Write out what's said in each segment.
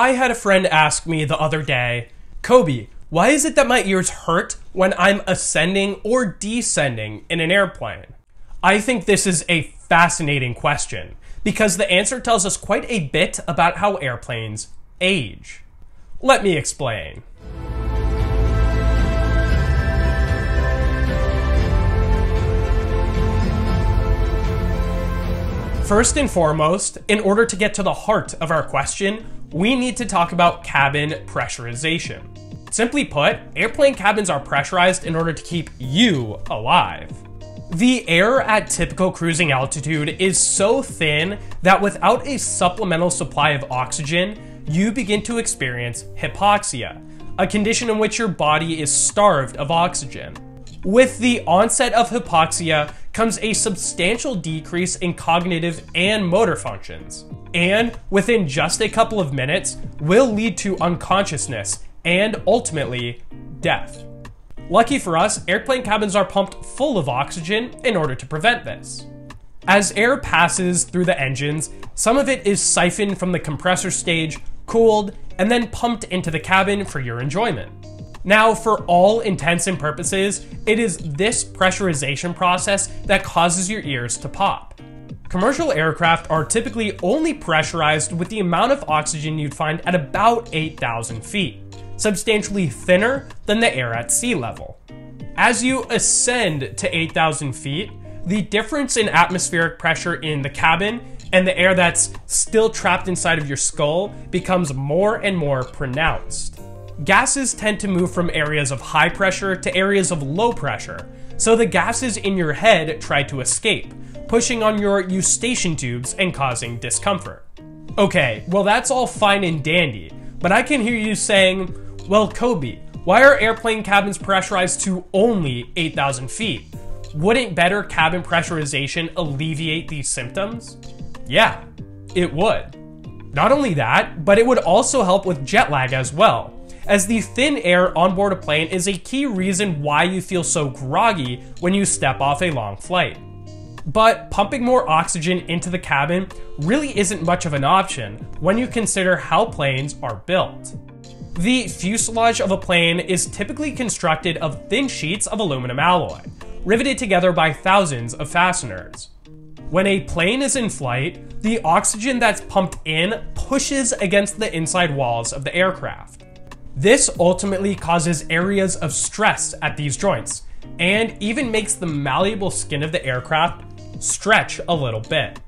I had a friend ask me the other day, Kobe, why is it that my ears hurt when I'm ascending or descending in an airplane? I think this is a fascinating question because the answer tells us quite a bit about how airplanes age. Let me explain. First and foremost, in order to get to the heart of our question, we need to talk about cabin pressurization. Simply put, airplane cabins are pressurized in order to keep you alive. The air at typical cruising altitude is so thin that without a supplemental supply of oxygen, you begin to experience hypoxia, a condition in which your body is starved of oxygen. With the onset of hypoxia comes a substantial decrease in cognitive and motor functions, and within just a couple of minutes will lead to unconsciousness and ultimately death. Lucky for us, airplane cabins are pumped full of oxygen in order to prevent this. As air passes through the engines, some of it is siphoned from the compressor stage, cooled, and then pumped into the cabin for your enjoyment. Now, for all intents and purposes, it is this pressurization process that causes your ears to pop. Commercial aircraft are typically only pressurized with the amount of oxygen you'd find at about 8,000 feet, substantially thinner than the air at sea level. As you ascend to 8,000 feet, the difference in atmospheric pressure in the cabin and the air that's still trapped inside of your skull becomes more and more pronounced. Gases tend to move from areas of high pressure to areas of low pressure, so the gases in your head try to escape, pushing on your eustachian tubes and causing discomfort. Okay, well that's all fine and dandy, but I can hear you saying, well Kobe, why are airplane cabins pressurized to only 8,000 feet? Wouldn't better cabin pressurization alleviate these symptoms? Yeah, it would. Not only that, but it would also help with jet lag as well, as the thin air onboard a plane is a key reason why you feel so groggy when you step off a long flight. But pumping more oxygen into the cabin really isn't much of an option when you consider how planes are built. The fuselage of a plane is typically constructed of thin sheets of aluminum alloy, riveted together by thousands of fasteners. When a plane is in flight, the oxygen that's pumped in pushes against the inside walls of the aircraft. This ultimately causes areas of stress at these joints, and even makes the malleable skin of the aircraft stretch a little bit.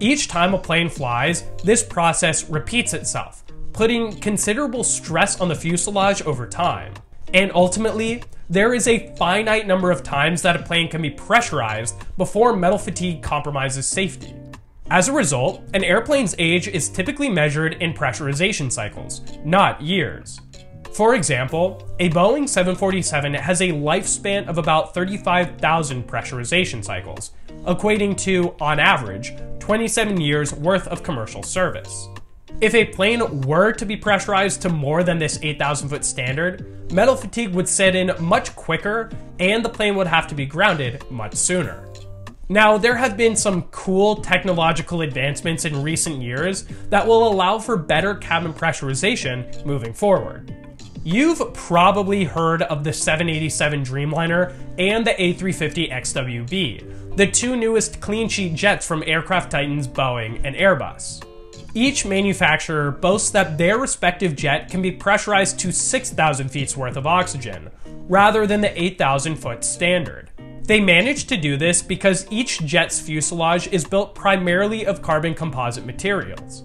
Each time a plane flies, this process repeats itself, putting considerable stress on the fuselage over time. And ultimately, there is a finite number of times that a plane can be pressurized before metal fatigue compromises safety. As a result, an airplane's age is typically measured in pressurization cycles, not years. For example, a Boeing 747 has a lifespan of about 35,000 pressurization cycles, equating to, on average, 27 years worth of commercial service. If a plane were to be pressurized to more than this 8,000 foot standard, metal fatigue would set in much quicker and the plane would have to be grounded much sooner. Now, there have been some cool technological advancements in recent years that will allow for better cabin pressurization moving forward. You've probably heard of the 787 Dreamliner and the A350 XWB, the two newest clean sheet jets from aircraft titans Boeing and Airbus. Each manufacturer boasts that their respective jet can be pressurized to 6,000 feet worth of oxygen, rather than the 8,000 foot standard. They managed to do this because each jet's fuselage is built primarily of carbon composite materials.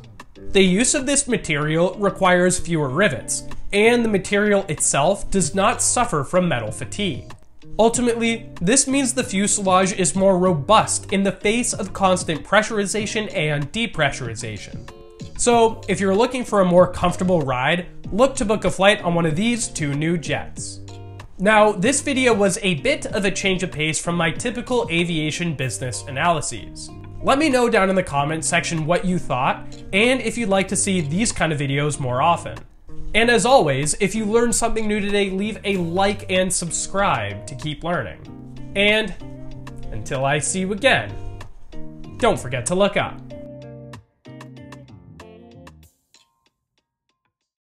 The use of this material requires fewer rivets, and the material itself does not suffer from metal fatigue. Ultimately, this means the fuselage is more robust in the face of constant pressurization and depressurization. So, if you're looking for a more comfortable ride, look to book a flight on one of these two new jets. Now, this video was a bit of a change of pace from my typical aviation business analyses. Let me know down in the comments section what you thought, and if you'd like to see these kind of videos more often. And as always, if you learned something new today, leave a like and subscribe to keep learning. And until I see you again, don't forget to look up.